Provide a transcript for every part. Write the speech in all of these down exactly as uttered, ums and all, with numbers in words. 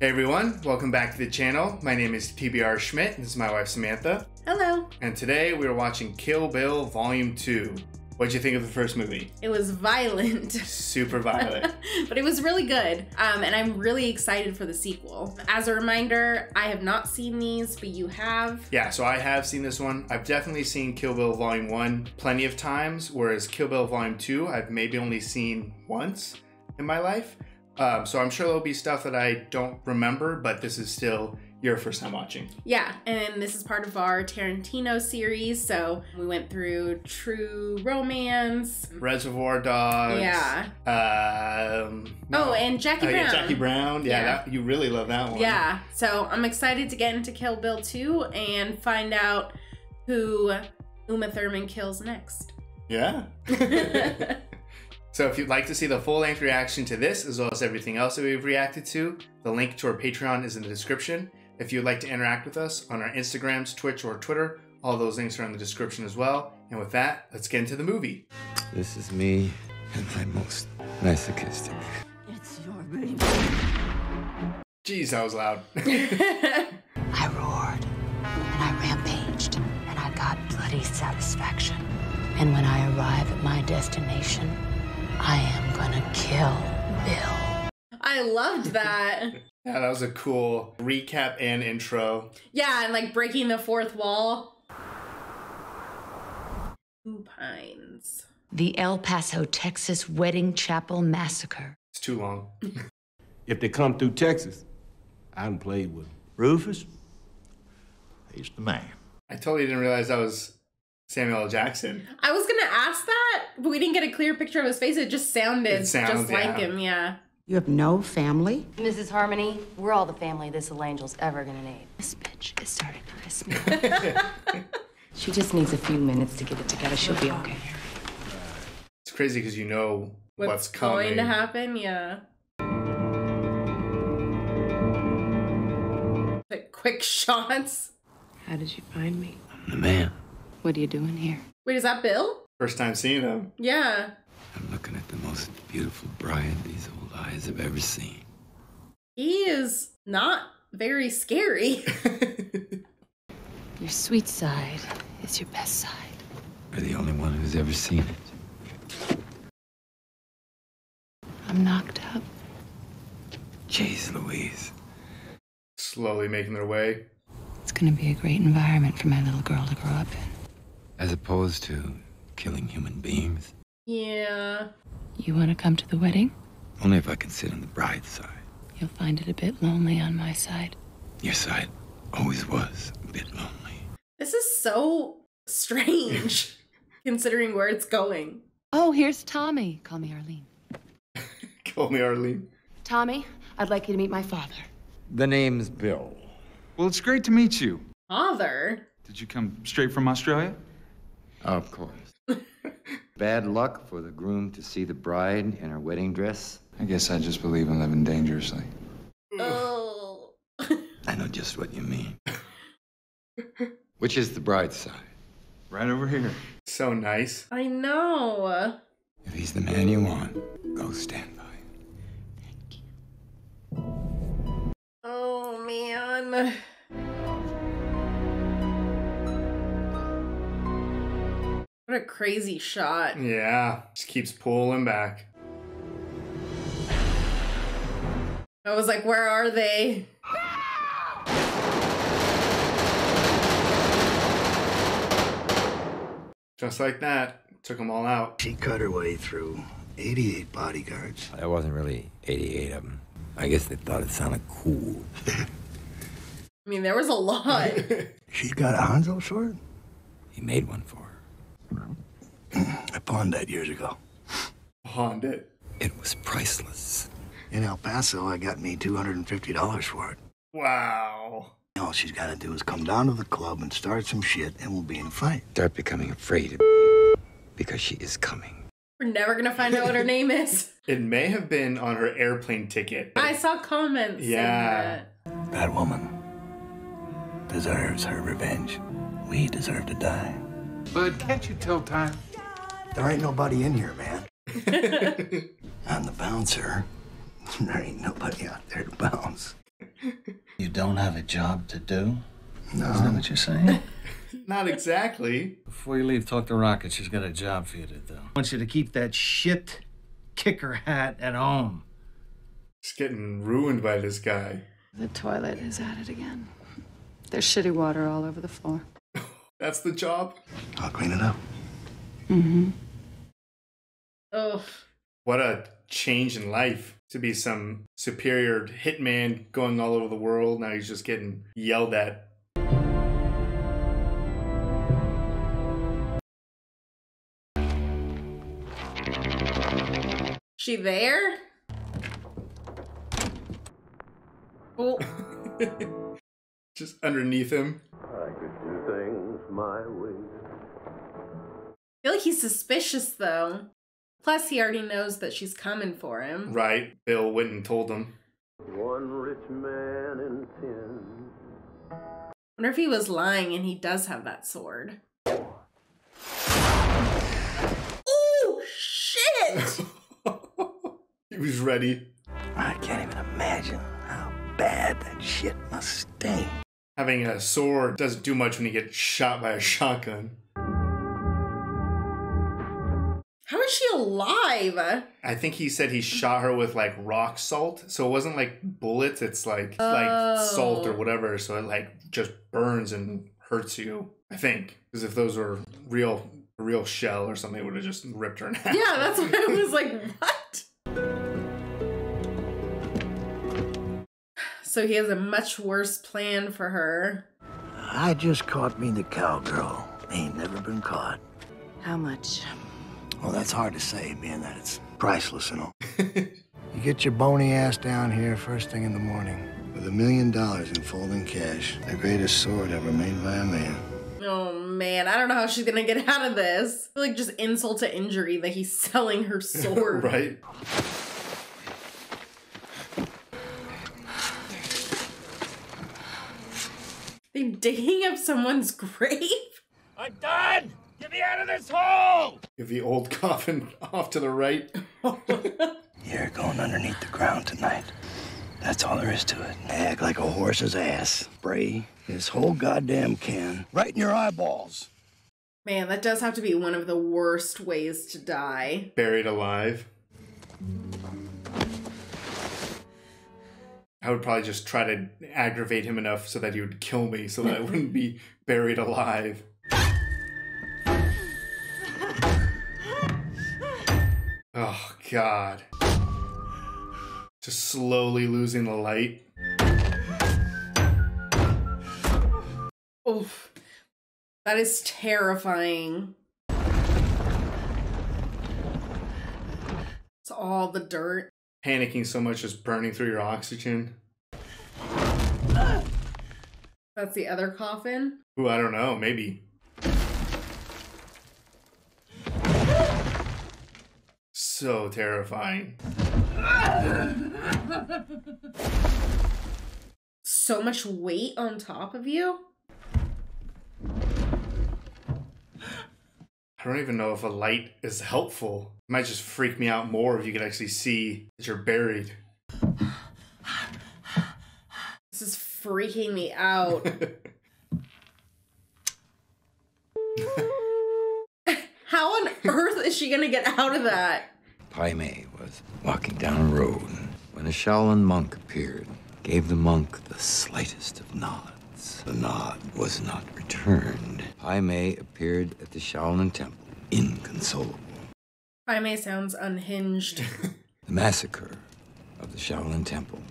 Hey everyone, welcome back to the channel. My name is T B R Schmitt, and this is my wife Samantha. Hello. And today we are watching Kill Bill Volume two. What'd you think of the first movie? It was violent. Super violent. But it was really good, um, and I'm really excited for the sequel. As a reminder, I have not seen these, but you have. Yeah, so I have seen this one. I've definitely seen Kill Bill Volume one plenty of times, whereas Kill Bill Volume two I've maybe only seen once in my life. Um, so I'm sure there'll be stuff that I don't remember, but this is still your first time watching. Yeah, and this is part of our Tarantino series, so we went through True Romance. Reservoir Dogs. Yeah. Um, no. Oh, and Jackie Brown. Uh, yeah, Jackie Brown, yeah, yeah. That, you really love that one. Yeah, so I'm excited to get into Kill Bill two and find out who Uma Thurman kills next. Yeah. So if you'd like to see the full-length reaction to this, as well as everything else that we've reacted to, the link to our Patreon is in the description. If you'd like to interact with us on our Instagrams, Twitch, or Twitter, all those links are in the description as well. And with that, let's get into the movie. This is me and my most masochistic. It's your baby. Jeez, that was loud. I roared, and I rampaged, and I got bloody satisfaction. And when I arrive at my destination, I am gonna kill Bill. I loved that. Yeah, that was a cool recap and intro. Yeah, and like breaking the fourth wall. Who pines? The El Paso, Texas wedding chapel massacre. It's too long. If they come through Texas, I done played with them. Rufus, he's the man. I totally didn't realize that was Samuel L. Jackson. I was gonna ask that, but we didn't get a clear picture of his face. It just sounded it sounds, just yeah. like him, yeah. You have no family? Missus Harmony, we're all the family this little angel's ever gonna need. This bitch is starting to miss me. She just needs a few minutes to get it together. She'll be okay. It's crazy because you know what's, what's coming. going to happen, yeah. Like quick shots. How did you find me? I'm the man. What are you doing here? Wait, is that Bill? First time seeing him. Yeah. I'm looking at the most beautiful bride these old eyes have ever seen. He is not very scary. Your sweet side is your best side. You're the only one who's ever seen it. I'm knocked up. Jeez Louise. Slowly making their way. It's going to be a great environment for my little girl to grow up in. As opposed to killing human beings. Yeah. You want to come to the wedding? Only if I can sit on the bride's side. You'll find it a bit lonely on my side. Your side always was a bit lonely. This is so strange, considering where it's going. Oh, here's Tommy. Call me Arlene. Call me Arlene. Tommy, I'd like you to meet my father. The name's Bill. Well, it's great to meet you. Father? Did you come straight from Australia? Of course. Bad luck for the groom to see the bride in her wedding dress. I guess I just believe in living dangerously. Oh. I know just what you mean. Which is the bride's side? Right over here. So nice. I know. If he's the man you want, go stand by. Thank you. Oh, man. What a crazy shot. Yeah, just keeps pulling back. I was like, where are they? No! Just like that, took them all out. She cut her way through eighty-eight bodyguards. That wasn't really eighty-eight of them. I guess they thought it sounded cool. I mean, there was a lot. She's got a Hanzo sword? He made one for her. I pawned that years ago. Pawned it? It was priceless. In El Paso, I got me two hundred fifty dollars for it. Wow. All she's got to do is come down to the club and start some shit, and we'll be in a fight. Start becoming afraid of me, because she is coming. We're never going to find out what her name is. It may have been on her airplane ticket. I saw comments. Yeah. That. that woman deserves her revenge. We deserve to die. Bud, can't you tell time? There ain't nobody in here, man. I'm the bouncer. There ain't nobody out there to bounce. You don't have a job to do? No. Is that what you're saying? Not exactly. Before you leave, talk to Rocket. She's got a job for you to do. I want you to keep that shit kicker hat at home. It's getting ruined by this guy. The toilet is at it again. There's shitty water all over the floor. That's the job? I'll clean it up. Mm-hmm. Oh. What a change in life. To be some superior hitman going all over the world. Now he's just getting yelled at. She there? Oh. Just underneath him. I could do things my way. I feel like he's suspicious though. Plus he already knows that she's coming for him. Right. Bill Whitten told him. One rich man in ten. I wonder if he was lying and he does have that sword. Oh shit! He was ready. I can't even imagine how bad that shit must stink. Having a sword doesn't do much when you get shot by a shotgun. How is she alive? I think he said he shot her with like rock salt. So it wasn't like bullets. It's like, oh. like salt or whatever. So it like just burns and hurts you, I think. Because if those were real, real shell or something, it would have just ripped her in half. Yeah, that's what I was like, what? So he has a much worse plan for her. I just caught me the cowgirl. Ain't never been caught. How much? Well, that's hard to say, being that it's priceless and all. You get your bony ass down here first thing in the morning with a million dollars in folding cash, the greatest sword ever made by a man. Oh, man. I don't know how she's going to get out of this. I feel like just insult to injury that he's selling her sword. Right. They're digging up someone's grave? I'm done! Get me out of this hole! Give the old coffin off to the right. You're going underneath the ground tonight. That's all there is to it. Act like a horse's ass. Bray this whole goddamn can right in your eyeballs. Man, that does have to be one of the worst ways to die. Buried alive. I would probably just try to aggravate him enough so that he would kill me so that I wouldn't be buried alive. Oh, God. Just slowly losing the light. Oof. That is terrifying. It's all the dirt. Panicking so much is burning through your oxygen. That's the other coffin? Ooh, I don't know, maybe. So terrifying. So much weight on top of you? I don't even know if a light is helpful. It might just freak me out more if you could actually see that you're buried. This is freaking me out. How on earth is she gonna get out of that? Pai Mei was walking down a road when a Shaolin monk appeared, gave the monk the slightest of nods. The nod was not returned. Pai Mei appeared at the Shaolin temple, inconsolable. Pai Mei sounds unhinged. The massacre of the Shaolin temple.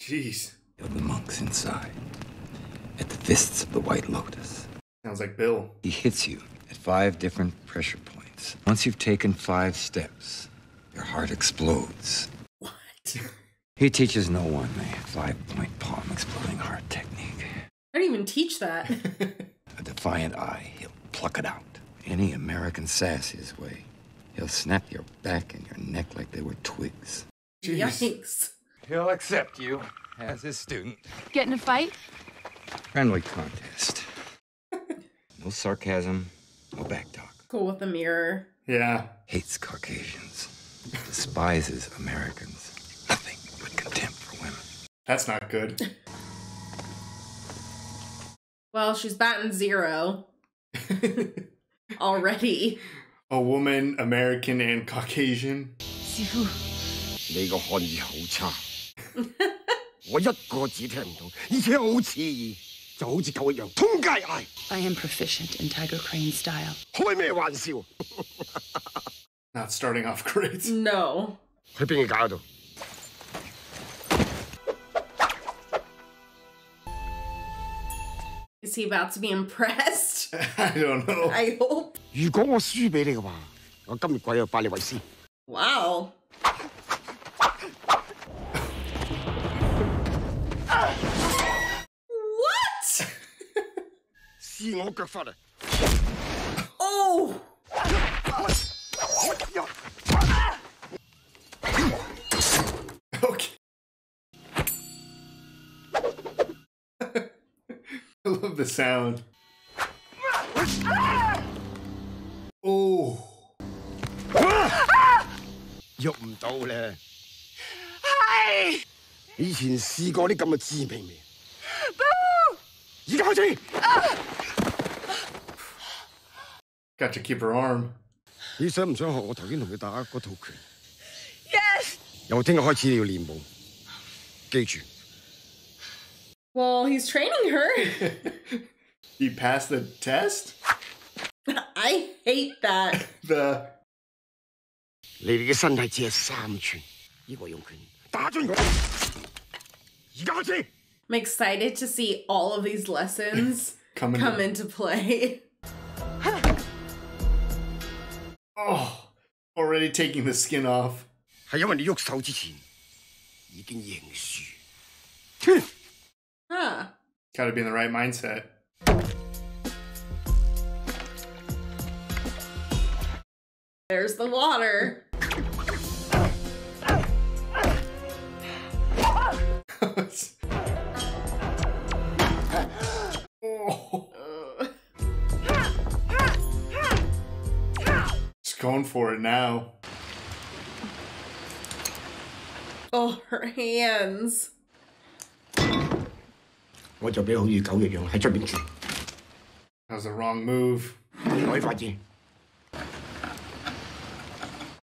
Jeez. Of the monks inside. At the fists of the White Lotus. Sounds like Bill. He hits you at five different pressure points. Once you've taken five steps, your heart explodes. What? He teaches no one a five-point palm exploding heart technique. I didn't even teach that. A defiant eye, he'll pluck it out. Any American sass his way. He'll snap your back and your neck like they were twigs. Jeez. Yikes. He'll accept you as his student. Get in a fight? Friendly contest. No sarcasm, no back talk. Cool with the mirror. Yeah. Hates Caucasians. Despises Americans. Nothing but contempt for women. That's not good. Well, she's batting zero already. A woman, American and Caucasian. I am proficient in Tiger Crane style. Not starting off great. No. Is he about to be impressed? I don't know. I hope. Wow. What? Oh! Okay. I love the sound. Oh. Hi. Got to keep her arm. Yes. Well, he's training her. He passed the test? I hate that. The... I'm excited to see all of these lessons come in. into play. Oh, already taking the skin off. Huh. Gotta be in the right mindset. There's the water. Oh. She's going for it now. Oh, her hands. That was the wrong move.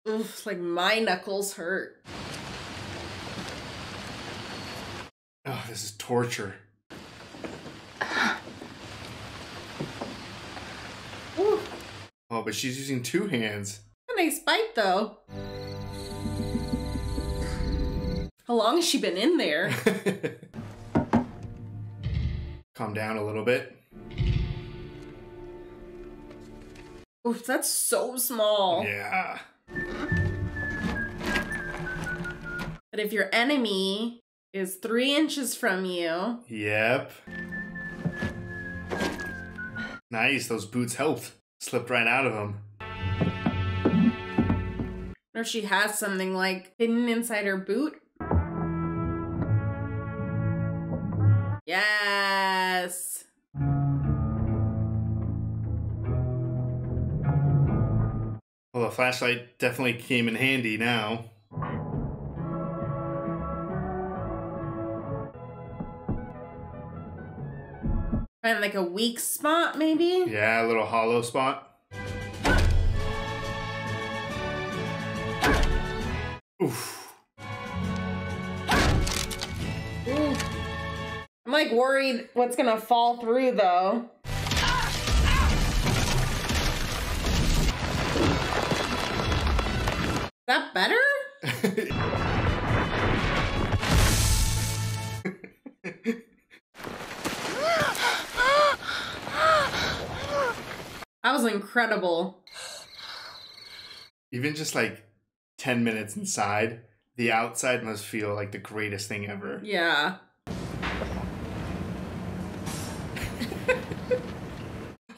Oof, like my knuckles hurt. Oh, this is torture. Ooh. Oh, but she's using two hands. A nice bite, though. How long has she been in there? Calm down a little bit. Oof, that's so small. Yeah. But if your enemy is three inches from you. Yep. Nice, those boots helped. Slipped right out of them. Or she has something like hidden inside her boot. Yes. Well, the flashlight definitely came in handy now. Find like a weak spot, maybe? Yeah, a little hollow spot. Oof. Ooh. I'm like worried what's gonna fall through though. Is that better? That was incredible. Even just like ten minutes inside, the outside must feel like the greatest thing ever. Yeah.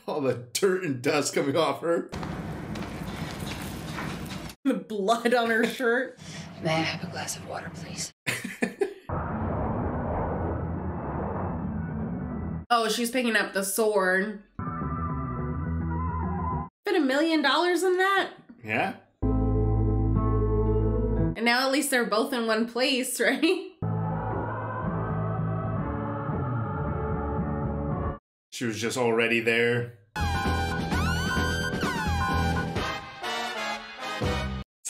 All the dirt and dust coming off her. The blood on her shirt. May I have a glass of water, please? Oh, she's picking up the sword. A million dollars in that? Yeah. And now at least they're both in one place, right? She was just already there. It's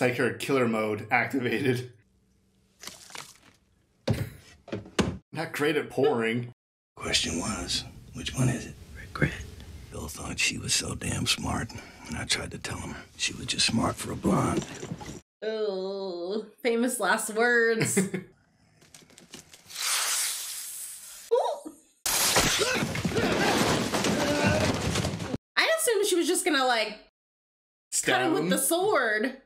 like her killer mode activated. Not great at pouring. Question was, which one is it? Regret. Bill thought she was so damn smart, and I tried to tell him she was just smart for a blonde. Oh, famous last words. I assumed she was just gonna like stab him with the sword.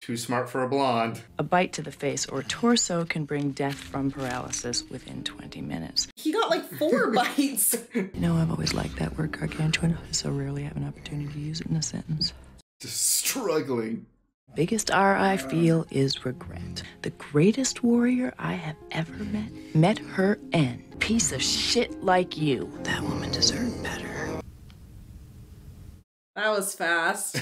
Too smart for a blonde. A bite to the face or torso can bring death from paralysis within twenty minutes. He got like four bites. You know, I've always liked that word gargantuan. I so rarely have an opportunity to use it in a sentence. Just struggling. Biggest R I feel is regret. The greatest warrior I have ever met met her end. Piece of shit like you. That woman deserved better. That was fast.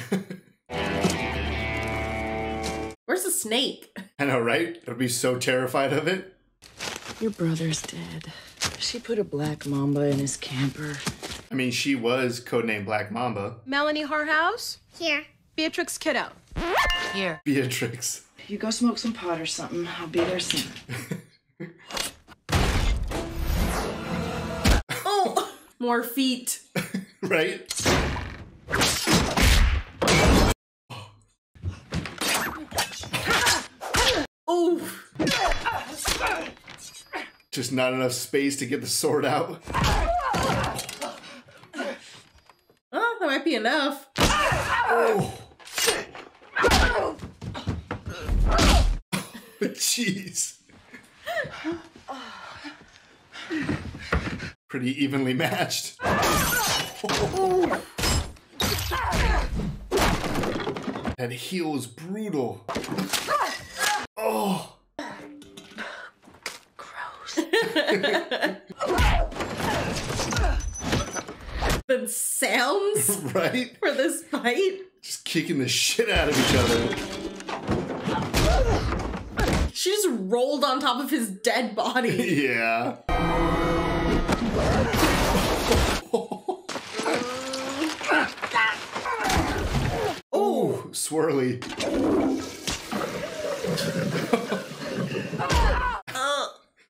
Where's the snake? I know, right? I'd be so terrified of it. Your brother's dead. She put a black mamba in his camper. I mean, she was codenamed Black Mamba. Melanie Harhouse? Here. Beatrix Kiddo? Here. Beatrix. You go smoke some pot or something. I'll be there soon. Oh! More feet. Right? Oh! Just not enough space to get the sword out. Oh, that might be enough. Oh! Jeez. Pretty evenly matched. Oh. That heel was brutal. Oh. Gross. The sounds, right? For this fight. Just kicking the shit out of each other. She just rolled on top of his dead body. Yeah. Oh, swirly.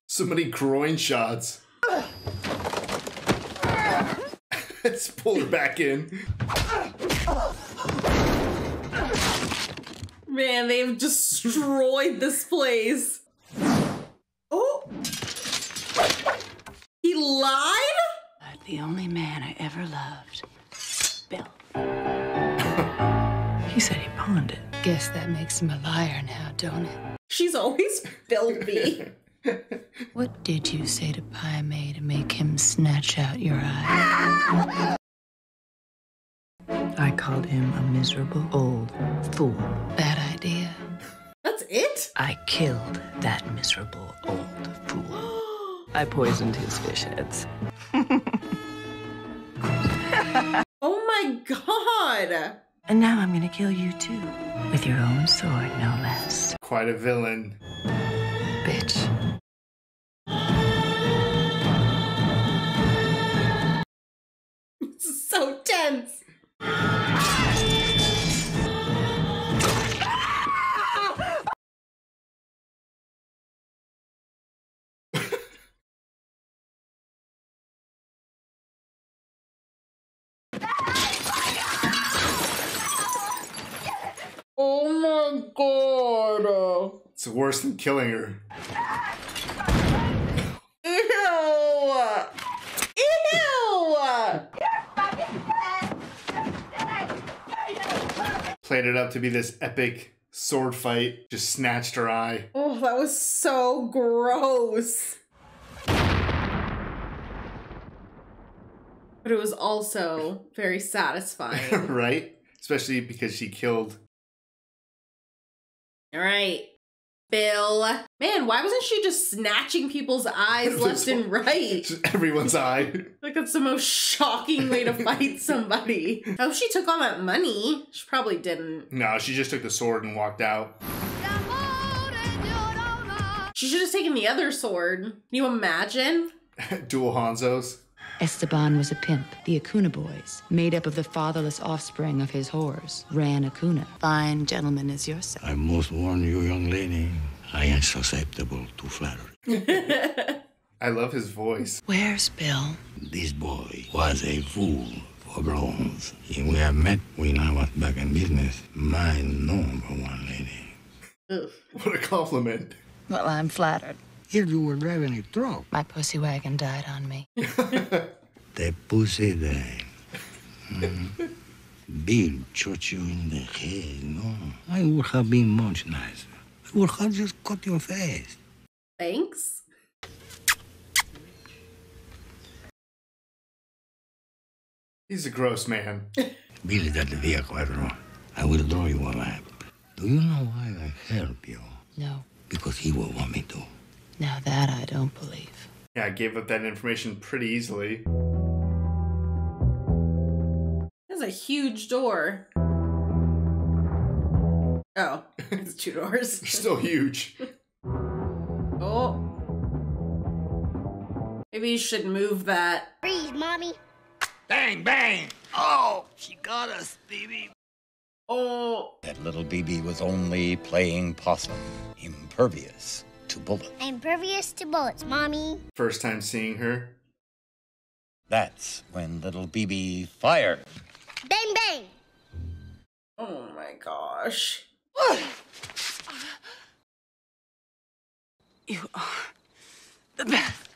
So many groin shots. Let's pull her back in. Man, they've destroyed this place. Oh! He lied? But the only man I ever loved, Bill. He said he pawned it. Guess that makes him a liar now, don't it? She's always Bill B. What did you say to Pai Mei to make him snatch out your eye? I called him a miserable old fool. Bad idea. That's it? I killed that miserable old fool. I poisoned his fish heads. Oh my god! And now I'm gonna kill you too. With your own sword, no less. Quite a villain. Bitch. This is so tense. Oh my god. It's worse than killing her. Ew! Ew! Played it up to be this epic sword fight. Just snatched her eye. Oh, that was so gross. But it was also very satisfying. Right? Especially because she killed. All right, Bill. Man, why wasn't she just snatching people's eyes left and right? Just everyone's eye. Like, that's the most shocking way to fight somebody. I hope she took all that money. She probably didn't. No, she just took the sword and walked out. She should have taken the other sword. Can you imagine? Dual Hanzos. Esteban was a pimp. The Acuna boys, made up of the fatherless offspring of his whores, ran Acuna. Fine gentleman as yourself. I must warn you, young lady, I am susceptible to flattery. I love his voice. Where's Bill? This boy was a fool for bronze. If we have met when I was back in business, my number one lady. Oof. What a compliment. Well, I'm flattered. If you were driving a truck. My pussy wagon died on me. The pussy died. Mm. Bill shot you in the head, no? I would have been much nicer. I would have just cut your face. Thanks. He's a gross man. Bill is at the vehicle, everyone. I will draw you a map. Do you know why I help you? No. Because he will want me to. Now that I don't believe. Yeah, I gave up that information pretty easily. That's a huge door. Oh, it's two doors. They're still huge. Oh. Maybe you should move that. Freeze, mommy. Bang, bang. Oh, she got us, baby. Oh. That little B B was only playing possum. Impervious. To bullets. I'm impervious to bullets, mommy. First time seeing her. That's when little B B fired. Bang, bang. Oh my gosh. You are the best.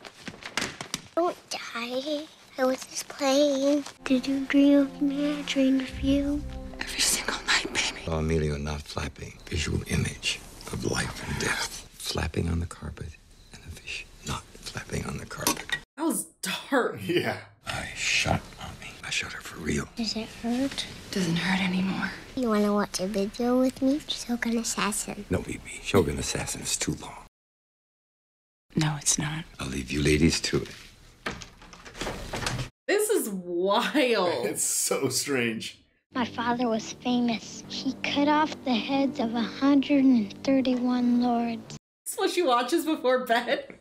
Don't die. I was just playing. Did you dream of me? I dreamed of you. Every single night, baby. Oh, Emilio, not flapping. Visual image of life and death. Flapping on the carpet and a fish not flapping on the carpet. That was dark. Yeah. I shot mommy. I shot her for real. Does it hurt? Doesn't hurt anymore. You want to watch a video with me? Shogun Assassin. No, B B. Shogun Assassin is too long. No, it's not. I'll leave you ladies to it. This is wild. It's so strange. My father was famous. He cut off the heads of one hundred thirty-one lords. That's what she watches before bed.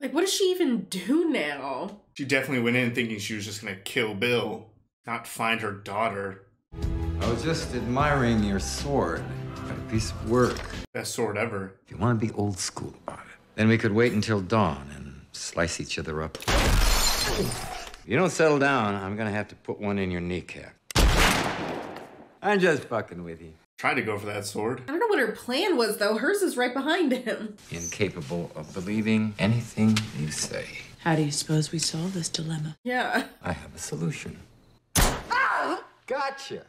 Like, what does she even do now? She definitely went in thinking she was just gonna kill Bill, not find her daughter. I was just admiring your sword. What a piece of work. Best sword ever. If you want to be old school about it, then we could wait until dawn and slice each other up. If you don't settle down, I'm gonna have to put one in your kneecap. I'm just fucking with you. Try to go for that sword. I don't know what her plan was, though. Hers is right behind him. Incapable of believing anything you say. How do you suppose we solve this dilemma? Yeah. I have a solution. Ah! Gotcha.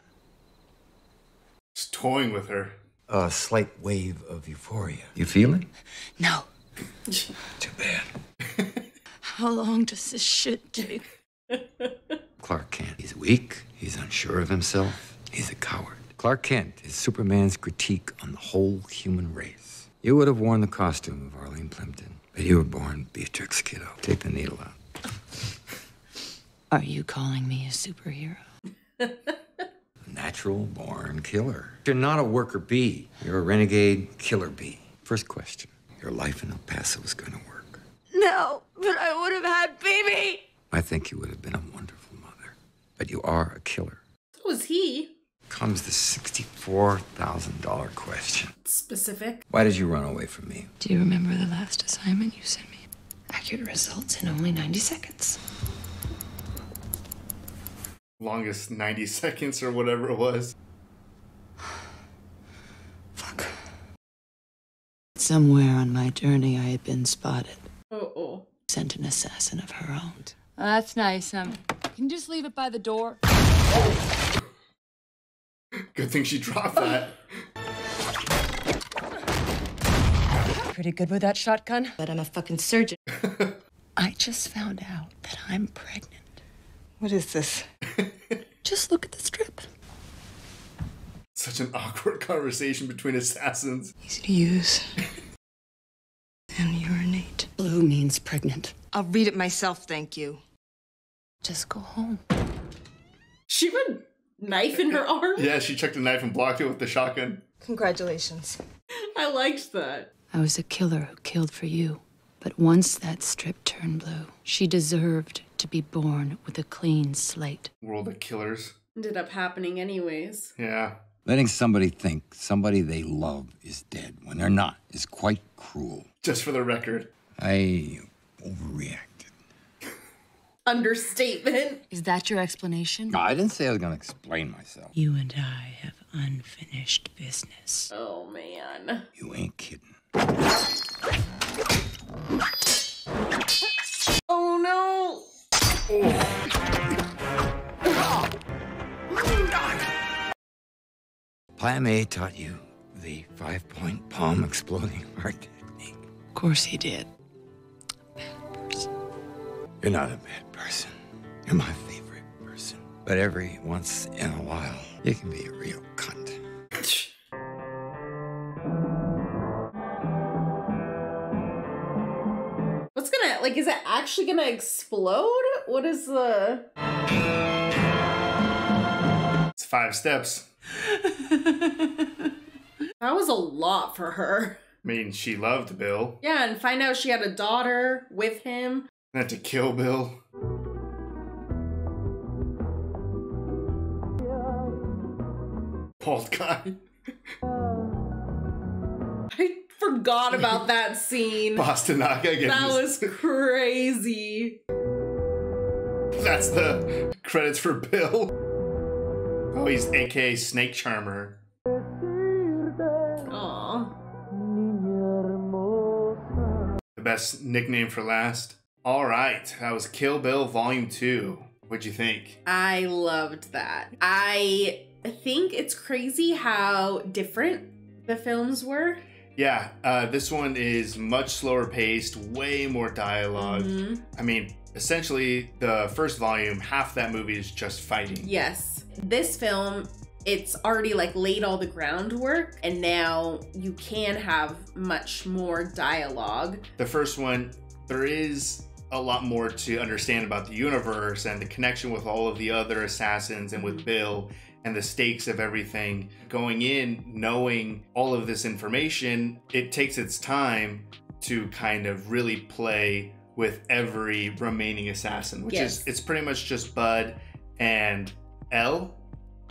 Just toying with her. A slight wave of euphoria. You feel it? No. Too bad. How long does this shit take? Clark Kent. He's weak. He's unsure of himself. He's a coward. Clark Kent is Superman's critique on the whole human race. You would have worn the costume of Arlene Plympton, but you were born Beatrix Kiddo. Take the needle out. Are you calling me a superhero? Natural born killer. You're not a worker bee. You're a renegade killer bee. First question, your life in El Paso is going to work. No, but I would have had baby. I think you would have been a wonderful mother, but you are a killer. So was he. Comes the sixty-four thousand dollar question. Specific. Why did you run away from me? Do you remember the last assignment you sent me? Accurate results in only ninety seconds. Longest ninety seconds or whatever it was. Fuck. Somewhere on my journey I had been spotted. Uh-oh. Sent an assassin of her own. Oh, that's nice. Um, you can just leave it by the door. Oh. Good thing she dropped that. Pretty good with that shotgun. But I'm a fucking surgeon. I just found out that I'm pregnant. What is this? Just look at the strip. Such an awkward conversation between assassins. Easy to use. And urinate. Blue means pregnant. I'll read it myself, thank you. Just go home. She would... Knife in her arm? Yeah, she checked a knife and blocked it with the shotgun. Congratulations. I liked that. I was a killer who killed for you. But once that strip turned blue, she deserved to be born with a clean slate. World of Killers. Ended up happening anyways. Yeah. Letting somebody think somebody they love is dead when they're not is quite cruel. Just for the record. I overreacted. Understatement. Is that your explanation? No, I didn't say I was going to explain myself. You and I have unfinished business. Oh, man. You ain't kidding. Oh, no. Oh. Pai Mei taught you the five-point palm exploding heart technique. Of course he did. Bad person. You're not a bad person. You're my favorite person. But every once in a while, you can be a real cunt. What's gonna, like, is it actually gonna explode? What is the... It's five steps. That was a lot for her. I mean, she loved Bill. Yeah, and find out she had a daughter with him. Not to kill Bill. Bald guy. I forgot about that scene. Boston Naga again. That was crazy. That's the credits for Bill. Oh, he's A K A Snake Charmer. Aww. The best nickname for last. All right, that was Kill Bill Volume two. What'd you think? I loved that. I... I think it's crazy how different the films were. Yeah, uh, this one is much slower paced, way more dialogue. Mm-hmm. I mean, essentially, the first volume, half that movie is just fighting. Yes. This film, it's already like laid all the groundwork, and now you can have much more dialogue. The first one, there is a lot more to understand about the universe and the connection with all of the other assassins and with Bill. And the stakes of everything. Going in, knowing all of this information, it takes its time to kind of really play with every remaining assassin, which yes. is, it's pretty much just Bud and Elle,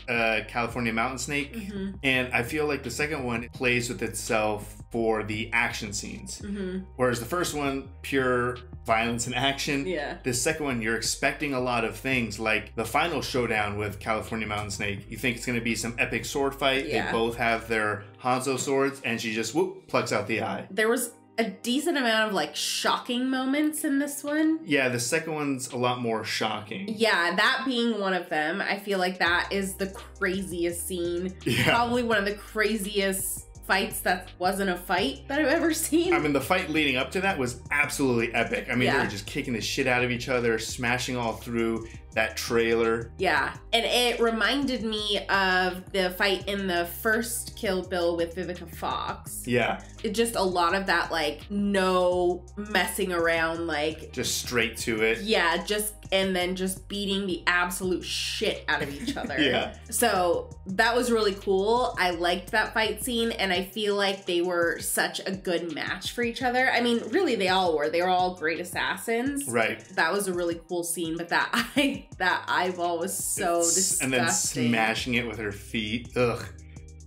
uh, California Mountain Snake. Mm-hmm. And I feel like the second one plays with itself for the action scenes. Mm-hmm. Whereas the first one, pure violence and action. Yeah. The second one, you're expecting a lot of things, like the final showdown with California Mountain Snake. You think it's going to be some epic sword fight. Yeah. They both have their Hanzo swords, and she just, whoop, plucks out the eye. There was a decent amount of, like, shocking moments in this one. Yeah, the second one's a lot more shocking. Yeah, that being one of them. I feel like that is the craziest scene. Yeah. Probably one of the craziest fights that wasn't a fight that I've ever seen. I mean, the fight leading up to that was absolutely epic. I mean, yeah. They were just kicking the shit out of each other, smashing all through that trailer. Yeah, and it reminded me of the fight in the first Kill Bill with Vivica Fox. Yeah. It just a lot of that, like, no messing around, like... Just straight to it. Yeah, just... and then just beating the absolute shit out of each other. Yeah. So that was really cool. I liked that fight scene, and I feel like they were such a good match for each other. I mean, really, they all were. They were all great assassins. Right. That was a really cool scene, but that eye, that eyeball was so it's, disgusting. And then smashing it with her feet. Ugh.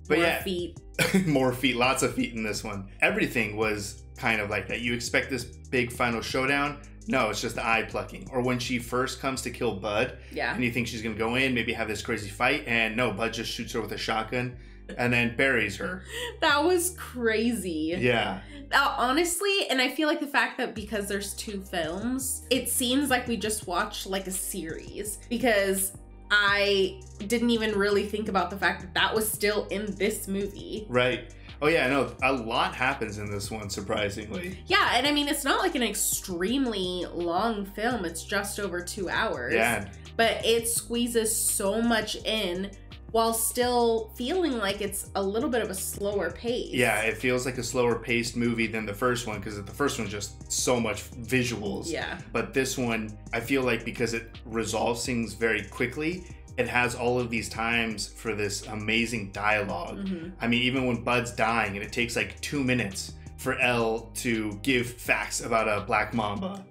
But More yeah. feet. More feet. Lots of feet in this one. Everything was kind of like that. You expect this big final showdown. No, it's just the eye plucking. Or when she first comes to kill Bud, yeah, and you think she's going to go in, maybe have this crazy fight, and no, Bud just shoots her with a shotgun and then buries her. That was crazy. Yeah. Uh, honestly, and I feel like the fact that because there's two films, it seems like we just watched like a series, because I didn't even really think about the fact that that was still in this movie. Right. Oh yeah, no, a lot happens in this one, surprisingly. Yeah, and I mean, it's not like an extremely long film. It's just over two hours. Yeah. But it squeezes so much in while still feeling like it's a little bit of a slower pace. Yeah, it feels like a slower paced movie than the first one, because the first one's just so much visuals. Yeah. But this one, I feel like because it resolves things very quickly, it has all of these times for this amazing dialogue. Mm-hmm. I mean, even when Bud's dying and it takes like two minutes, for Elle to give facts about a black mamba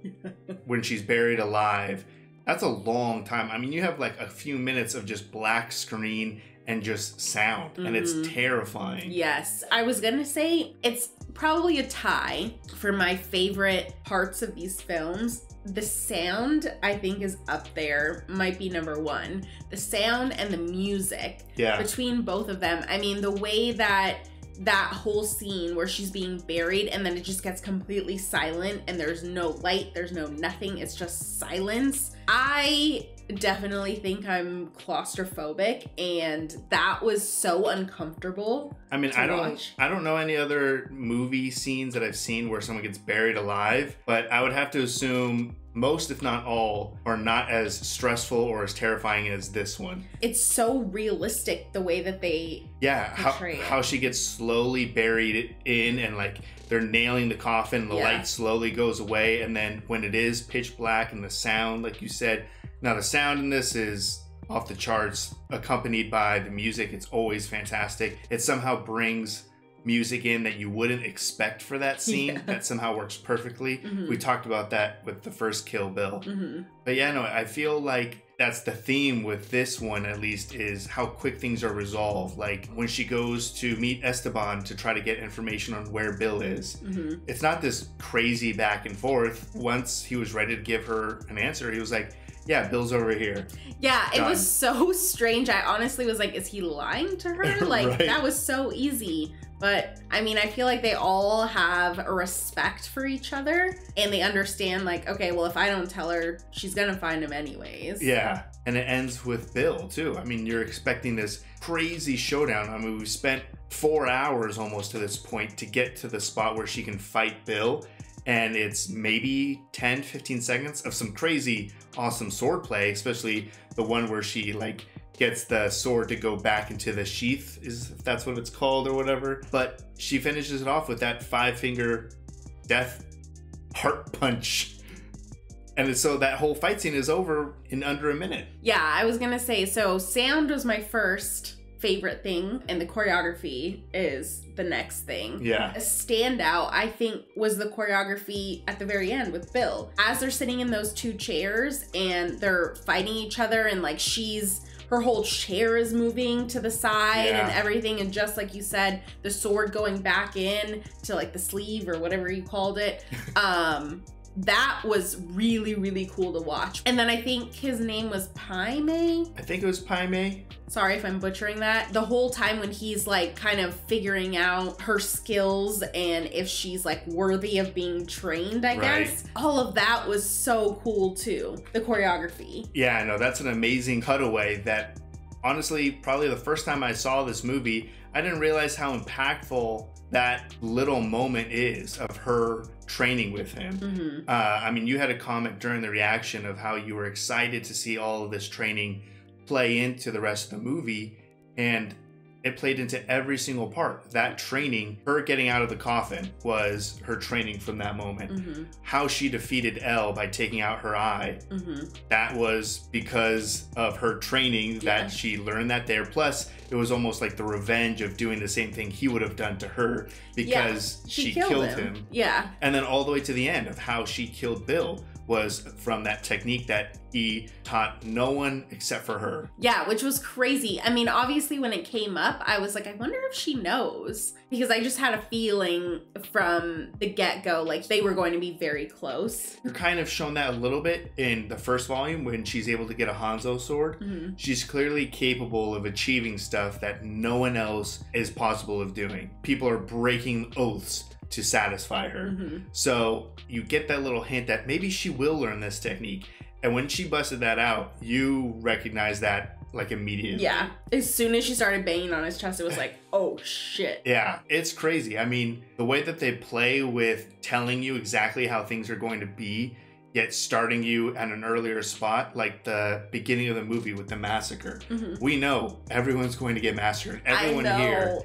when she's buried alive. That's a long time. I mean, you have like a few minutes of just black screen and just sound, mm-hmm. and it's terrifying. Yes, I was gonna say it's probably a tie for my favorite parts of these films. The sound, I think, is up there, might be number one. The sound and the music, yeah. between both of them. I mean, the way that that whole scene where she's being buried and then it just gets completely silent and there's no light, there's no nothing, it's just silence. I definitely think I'm claustrophobic, and that was so uncomfortable. I mean, I don't, I don't know any other movie scenes that I've seen where someone gets buried alive, but I would have to assume most, if not all, are not as stressful or as terrifying as this one. It's so realistic the way that they yeah how, how she gets slowly buried in, and like they're nailing the coffin, the yeah. light slowly goes away, and then when it is pitch black and the sound, like you said. Now the sound in this is off the charts, accompanied by the music. It's always fantastic. It somehow brings music in that you wouldn't expect for that scene. Yeah. That somehow works perfectly. Mm-hmm. We talked about that with the first Kill Bill. Mm-hmm. But yeah, no, I feel like that's the theme with this one, at least, is how quick things are resolved. Like when she goes to meet Esteban to try to get information on where Bill is, mm-hmm. it's not this crazy back and forth. Once he was ready to give her an answer, he was like, yeah, Bill's over here. Yeah, it Done. was so strange. I honestly was like, is he lying to her? Like, right. that was so easy. But, I mean, I feel like they all have a respect for each other. And they understand, like, okay, well, if I don't tell her, she's going to find him anyways. Yeah, and it ends with Bill, too. I mean, you're expecting this crazy showdown. I mean, we spent four hours almost to this point to get to the spot where she can fight Bill. And it's maybe ten, fifteen seconds of some crazy, awesome swordplay, especially the one where she like gets the sword to go back into the sheath, is if that's what it's called or whatever. But she finishes it off with that five finger death heart punch. And so that whole fight scene is over in under a minute. Yeah, I was gonna say, so sound was my first favorite thing, and the choreography is the next thing. Yeah. A standout, I think, was the choreography at the very end with Bill. As they're sitting in those two chairs and they're fighting each other, and like she's, her whole chair is moving to the side yeah. and everything, and just like you said, the sword going back in to like the sleeve or whatever you called it. um That was really, really cool to watch. And then I think his name was Pai Mei. I think it was Pai Mei. Sorry if I'm butchering that. The whole time when he's like kind of figuring out her skills and if she's like worthy of being trained, I right. guess. All of that was so cool too. The choreography. Yeah, I know. That's an amazing cutaway that honestly, probably the first time I saw this movie, I didn't realize how impactful that little moment is of her training with him. Mm-hmm. uh, I mean, you had a comment during the reaction of how you were excited to see all of this training play into the rest of the movie, and it played into every single part. That training, her getting out of the coffin, was her training from that moment. Mm-hmm. How she defeated Elle by taking out her eye, mm-hmm. that was because of her training that yeah. she learned that there. Plus, it was almost like the revenge of doing the same thing he would have done to her because yeah, she, she killed, killed him. him. Yeah. And then all the way to the end of how she killed Bill was from that technique that he taught no one except for her. Yeah, which was crazy. I mean, obviously when it came up, I was like, I wonder if she knows, because I just had a feeling from the get-go, like they were going to be very close. You're kind of shown that a little bit in the first volume when she's able to get a Hanzo sword. Mm-hmm. She's clearly capable of achieving stuff that no one else is possible of doing. People are breaking oaths to satisfy her. Mm-hmm. So you get that little hint that maybe she will learn this technique. And when she busted that out, you recognize that like immediately. Yeah, as soon as she started banging on his chest, it was like, oh shit. Yeah, it's crazy. I mean, the way that they play with telling you exactly how things are going to be, yet starting you at an earlier spot, like the beginning of the movie with the massacre. Mm-hmm. We know everyone's going to get massacred. Everyone I know. here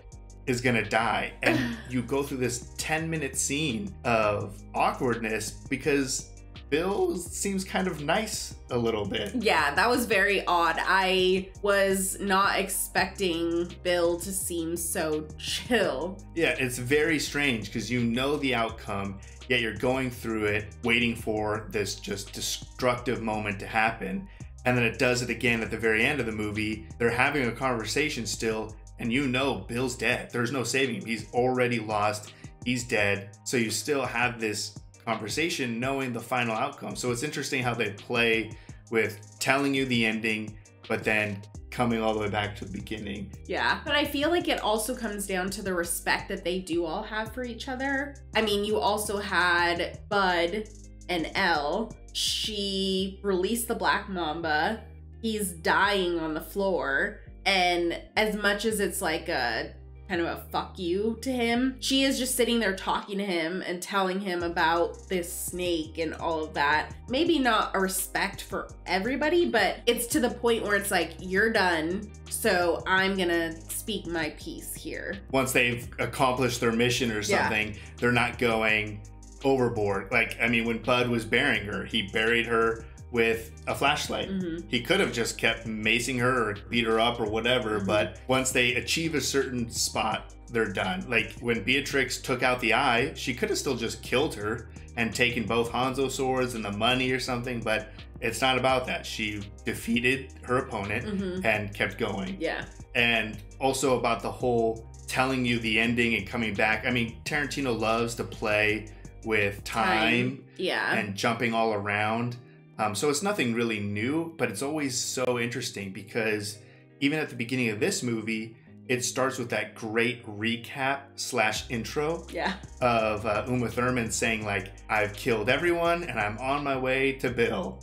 is gonna die. And you go through this ten minute scene of awkwardness because Bill seems kind of nice a little bit. Yeah, that was very odd. I was not expecting Bill to seem so chill. Yeah, it's very strange because you know the outcome, yet you're going through it, waiting for this just destructive moment to happen. And then it does it again at the very end of the movie. They're having a conversation still, and you know Bill's dead. There's no saving him. He's already lost. He's dead. So you still have this conversation knowing the final outcome. So it's interesting how they play with telling you the ending, but then coming all the way back to the beginning. Yeah, but I feel like it also comes down to the respect that they do all have for each other. I mean, you also had Bud and Elle. She released the Black Mamba. He's dying on the floor. And as much as it's like a kind of a fuck you to him, she is just sitting there talking to him and telling him about this snake and all of that. Maybe not a respect for everybody, but it's to the point where it's like, you're done, so I'm gonna speak my piece here. Once they've accomplished their mission or something, yeah. They're not going overboard. Like, I mean, when Bud was burying her, he buried her with a flashlight. Mm-hmm. He could have just kept macing her or beat her up or whatever, mm-hmm. but once they achieve a certain spot, they're done. Like when Beatrix took out the eye, she could have still just killed her and taken both Hanzo swords and the money or something, but it's not about that. She defeated her opponent mm-hmm. and kept going. Yeah. And also about the whole telling you the ending and coming back. I mean, Tarantino loves to play with time, time. Yeah. and jumping all around. Um, so it's nothing really new, but it's always so interesting because even at the beginning of this movie, it starts with that great recap slash intro yeah. of uh, Uma Thurman saying like, I've killed everyone and I'm on my way to Bill.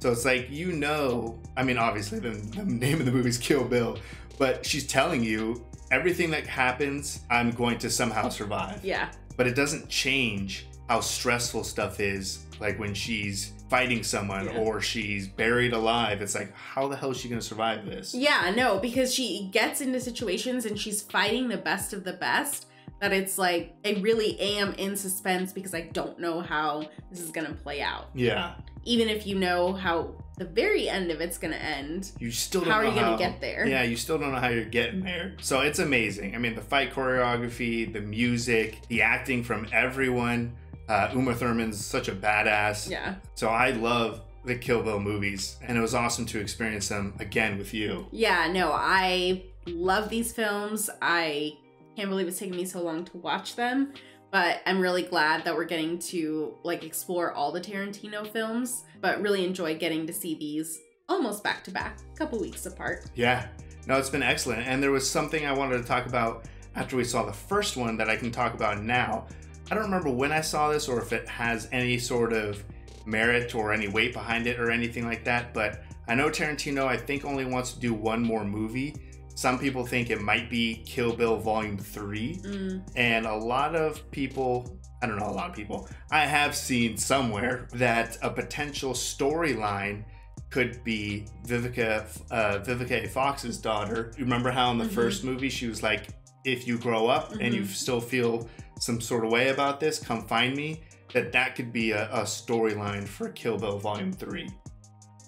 So it's like, you know, I mean, obviously the, the name of the movie is Kill Bill, but she's telling you everything that happens, I'm going to somehow survive. Yeah. But it doesn't change how stressful stuff is, like when she's fighting someone yeah. or she's buried alive. It's like, how the hell is she gonna survive this? Yeah, no, because she gets into situations and she's fighting the best of the best that it's like, I really am in suspense because I don't know how this is gonna play out. Yeah. Even if you know how the very end of it's gonna end, you still don't how know are you how, gonna get there? Yeah, you still don't know how you're getting there. So it's amazing. I mean, the fight choreography, the music, the acting from everyone. Uh, Uma Thurman's such a badass. Yeah. So I love the Kill Bill movies, and it was awesome to experience them again with you. Yeah, no, I love these films. I can't believe it's taken me so long to watch them, but I'm really glad that we're getting to like explore all the Tarantino films, but really enjoy getting to see these almost back to back, a couple weeks apart. Yeah, no, it's been excellent. And there was something I wanted to talk about after we saw the first one that I can talk about now. I don't remember when I saw this or if it has any sort of merit or any weight behind it or anything like that, but I know Tarantino, I think, only wants to do one more movie. Some people think it might be Kill Bill Volume three, mm. and a lot of people, I don't know, a lot of people, I have seen somewhere that a potential storyline could be Vivica, uh, Vivica Fox's daughter. You remember how in the mm-hmm. first movie she was like, if you grow up mm-hmm. and you still feel some sort of way about this, come find me. That that could be a, a storyline for Kill Bill Volume three.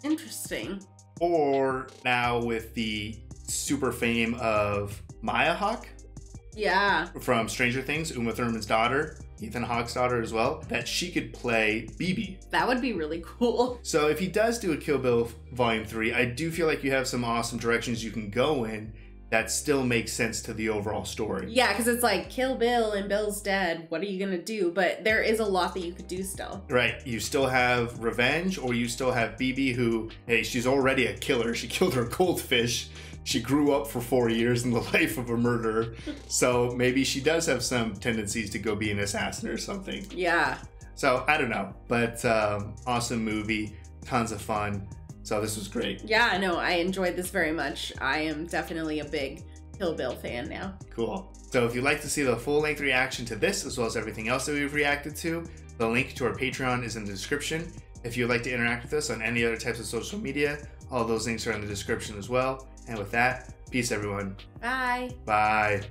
Interesting. Or now with the super fame of Maya Hawke. Yeah. From Stranger Things, Uma Thurman's daughter, Ethan Hawke's daughter as well, that she could play B B. That would be really cool. So if he does do a Kill Bill Volume three, I do feel like you have some awesome directions you can go in that still makes sense to the overall story. Yeah, because it's like, Kill Bill and Bill's dead, what are you gonna do? But there is a lot that you could do still. Right, you still have revenge, or you still have B B who, hey, she's already a killer. She killed her goldfish. She grew up for four years in the life of a murderer. So maybe she does have some tendencies to go be an assassin or something. Yeah. So I don't know, but um, awesome movie, tons of fun. So this was great. Yeah, no, I enjoyed this very much. I am definitely a big Kill Bill fan now. Cool. So if you'd like to see the full-length reaction to this, as well as everything else that we've reacted to, the link to our Patreon is in the description. If you'd like to interact with us on any other types of social media, all those links are in the description as well. And with that, peace, everyone. Bye. Bye.